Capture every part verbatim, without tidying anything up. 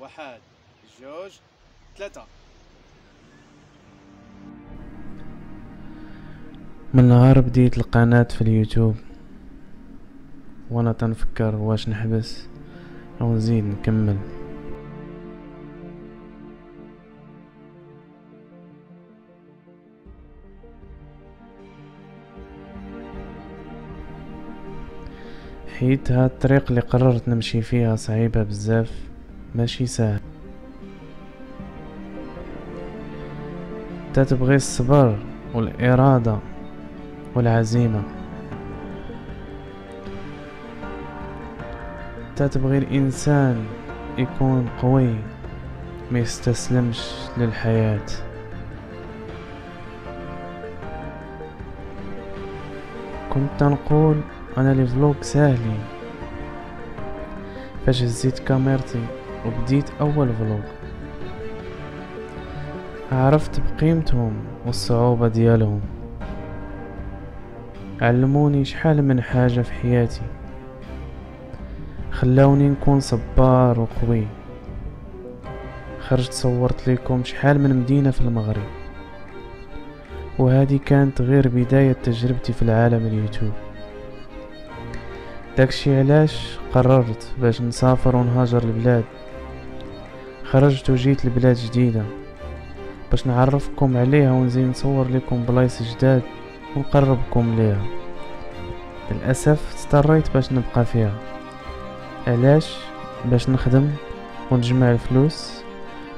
واحد جوج ثلاثة. من نهار بديت القناة في اليوتيوب وانا تنفكر واش نحبس او نزيد نكمل. حيت هاد الطريق اللي قررت نمشي فيها صعيبة بزاف، ماشي ساهل، تتبغي الصبر والإرادة والعزيمة، تتبغي الإنسان يكون قوي ما يستسلمش للحياة. كنت نقول انا لي فلوق ساهلين، فاش هزيت كاميرتي وبديت اول فلوق عرفت بقيمتهم والصعوبة ديالهم، علموني شحال من حاجة في حياتي، خلاوني نكون صبار وقوي. خرجت صورت لكم شحال من مدينة في المغرب، وهذه كانت غير بداية تجربتي في العالم اليوتيوب. داكشي علاش قررت باش نسافر ونهاجر البلاد. خرجت وجيت لبلاد جديدة باش نعرفكم عليها ونزيد نصور لكم بلايص جداد ونقربكم ليها. للأسف اضطريت باش نبقى فيها، علاش؟ باش نخدم ونجمع الفلوس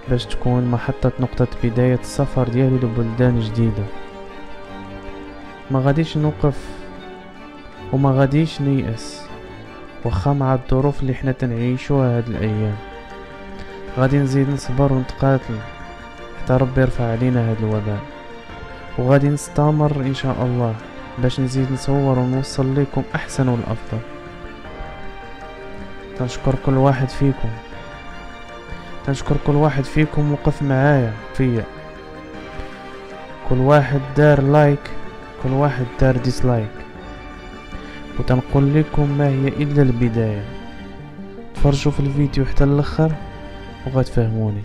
باش تكون محطة نقطة بداية السفر ديالي لبلدان جديدة. ما غاديش نوقف وما غاديش نيأس، واخا مع الظروف اللي حنا تنعيشوها هاد الايام غادي نزيد نصبر ونتقاتل حتى ربي يرفع علينا هاد الوباء، وغادي نستمر ان شاء الله باش نزيد نصور ونوصل لكم احسن والافضل. تنشكر كل واحد فيكم، تنشكر كل واحد فيكم وقف معايا فيا، كل واحد دار لايك، كل واحد دار ديسلايك، وتنقول لكم ما هي الا البداية. تفرجوا في الفيديو حتى الاخر وغتفهموني.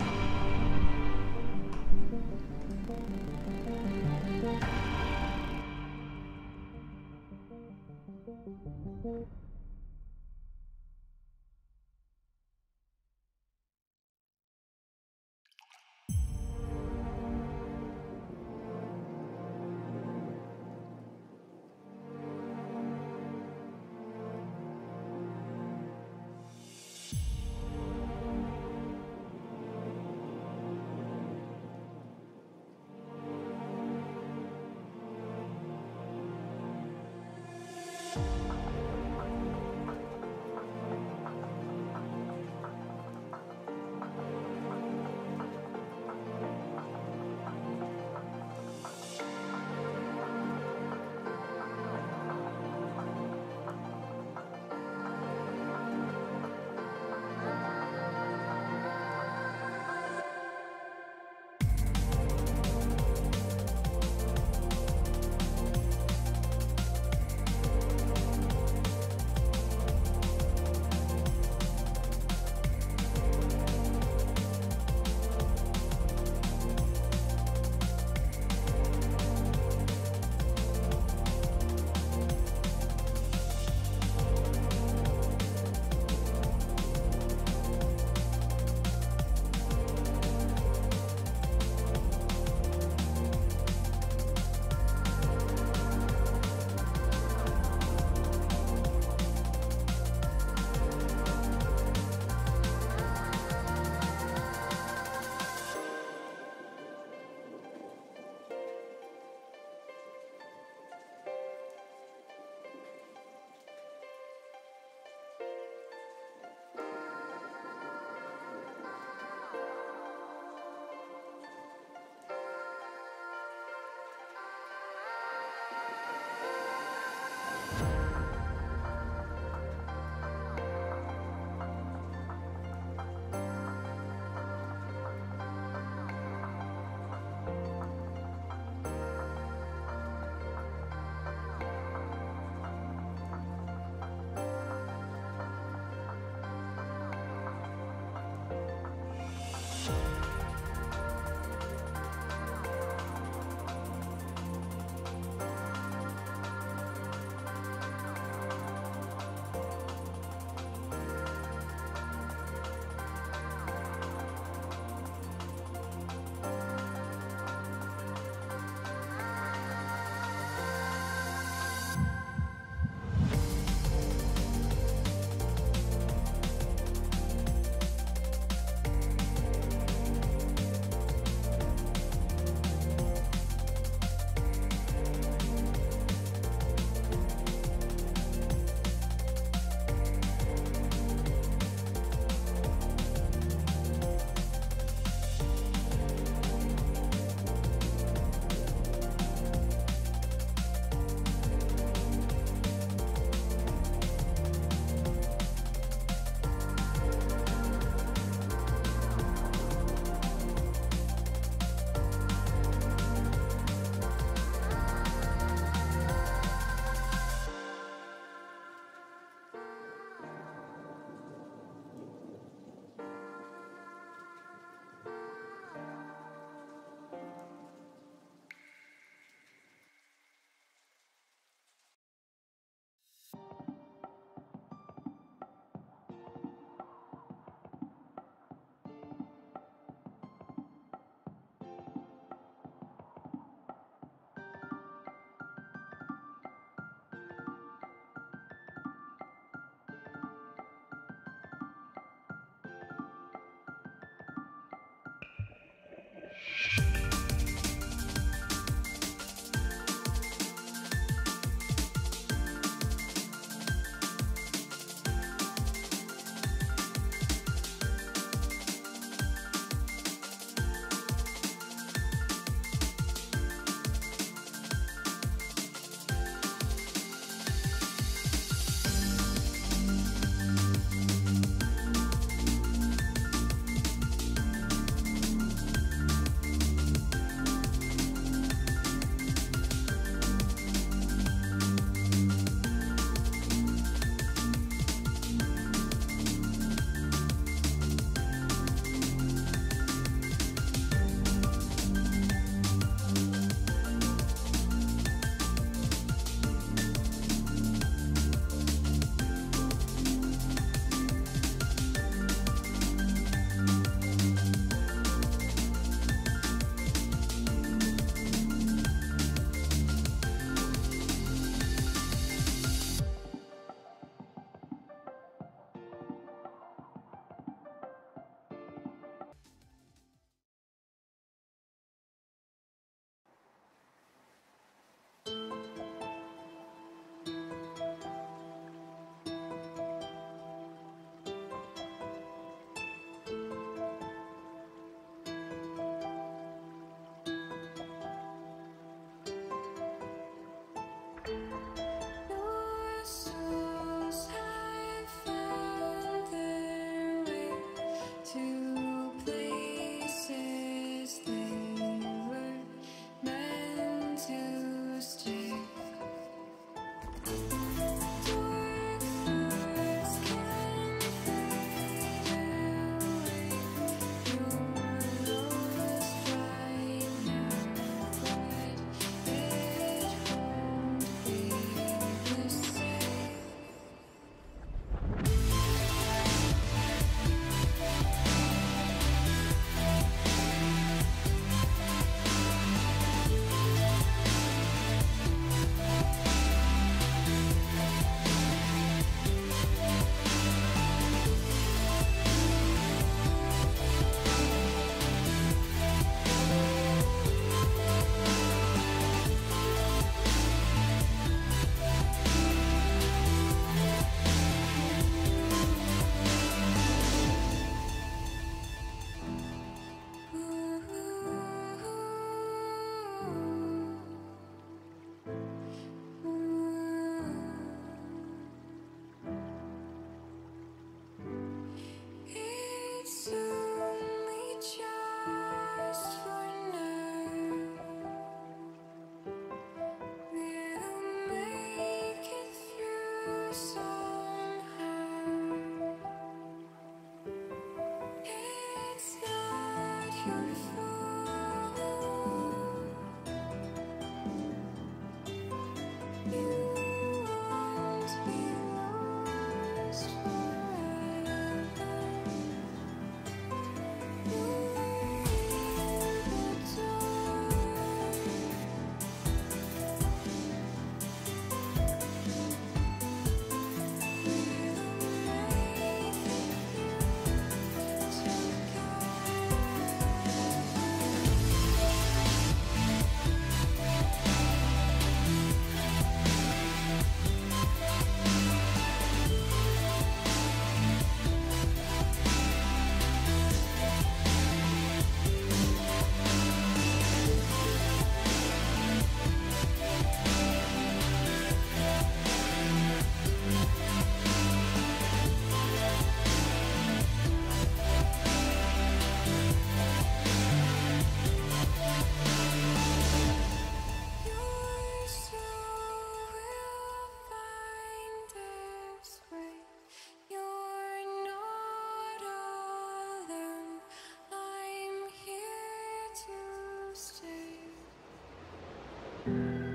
Thank you.